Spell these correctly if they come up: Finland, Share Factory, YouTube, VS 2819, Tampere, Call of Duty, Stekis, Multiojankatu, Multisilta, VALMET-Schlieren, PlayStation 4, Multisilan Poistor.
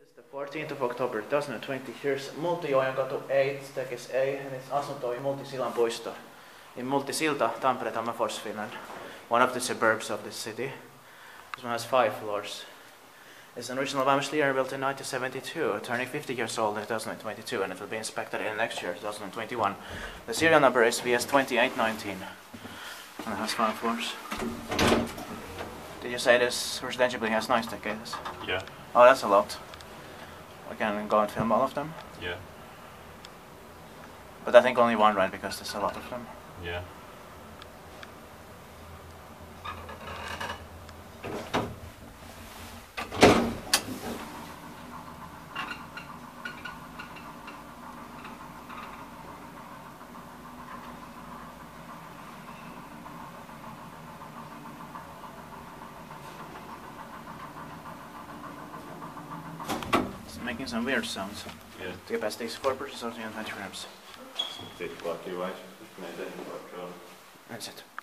It is the 14th of October 2020. Here's Multiojankatu 8, Stekis A, and it's asuntoi Multisilan Poistor in Multisilta, Tampere, Finland, one of the suburbs of this city. This one has 5 floors. It's an original VALMET-Schlieren built in 1972, turning 50 years old in 2022, and it will be inspected in next year, 2021. The serial number is VS 2819, and it has 5 floors. Did you say this residential building has 9 staircases? Yeah. Oh, that's a lot. We can go and film all of them? Yeah. But I think only one ran because there's a lot of them. Yeah. Making some weird sounds. Yeah. The capacity is 4 persons or 320 grams. That's it.